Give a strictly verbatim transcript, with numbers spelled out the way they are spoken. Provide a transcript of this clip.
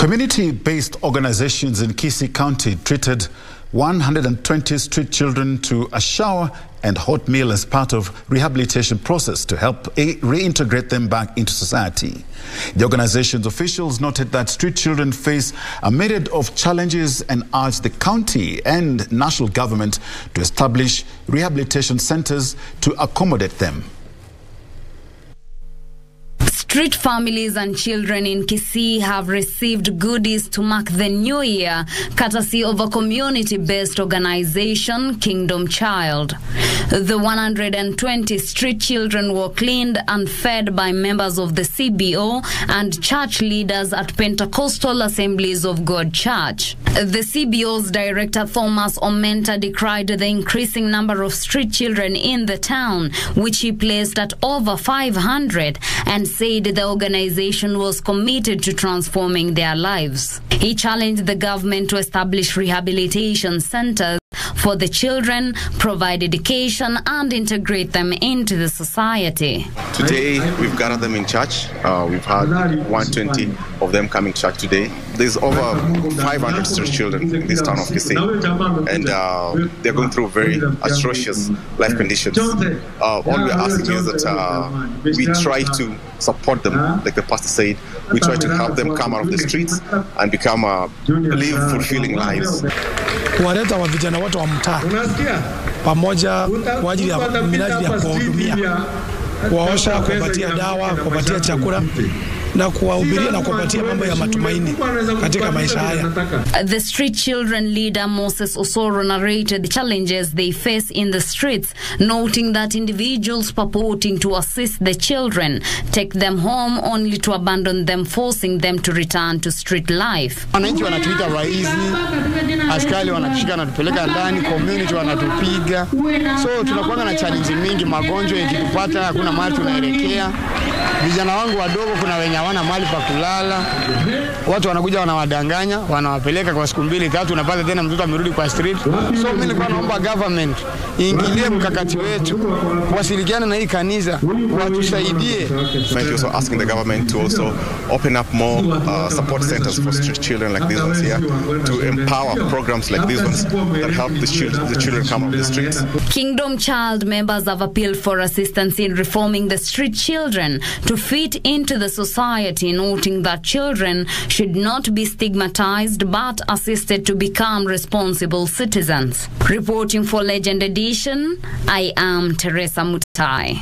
Community-based organizations in Kisii County treated one hundred twenty street children to a shower and hot meal as part of rehabilitation process to help reintegrate them back into society. The organization's officials noted that street children face a myriad of challenges and urged the county and national government to establish rehabilitation centers to accommodate them. Street families and children in Kisii have received goodies to mark the new year, courtesy of a community-based organization, Kingdom Child. The one hundred twenty street children were cleaned and fed by members of the C B O and church leaders at Pentecostal Assemblies of God Church. The C B O's director, Thomas Omenta, decried the increasing number of street children in the town, which he placed at over five hundred, and said the organization was committed to transforming their lives. He challenged the government to establish rehabilitation centers for the children, provide education, and integrate them into the society. Today, we've gathered them in church. Uh, we've had one hundred twenty of them coming to church today. There's over five hundred street children in this town of Kisii, and uh, they're going through very atrocious life conditions. Uh, all we're asking is that uh, we try to support them, like the pastor said. We try to help them come out of the streets and become uh, live fulfilling lives. Kuwaleta wa vijana watu wa mtaa pamoja kwa ajili ya minajili ya kuhudumia, kuwaosha, kuwapatia dawa, kuwapatia chakula na kuwahubiria na kuwapatia mambo ya matumaini katika maisha haya. The street children leader Moses Osoro narrated the challenges they face in the streets, noting that individuals purporting to assist the children take them home only to abandon them, forcing them to return to street life. Wananchi wanatuita raizi, askari wanatushika na kutupeleka ndani, community wanatupiga. So tunakuwa na challenge mingi, magonjwa yakitupata hakuna mahali tunaelekea. Vijana wangu wadogo kuna wenye hawana mahali pa kulala. Watu wanakuja wanawadanganya, wanawapeleka kwa siku mbili tatu, unapata tena mtoto amerudi kwa street. So mimi nilikuwa naomba government iingilie mkakati wetu, wasilikiane na hii kanisa, watusaidie. We also asking the government to also open up more uh, support centers for street children like these ones here, to empower programs like these ones that help the children, the children come off the streets. Kingdom Child members have appealed for assistance in reforming the street children to fit into the society, noting that children should not be stigmatized but assisted to become responsible citizens. Reporting for Legend Edition, I am Teresa Mutai.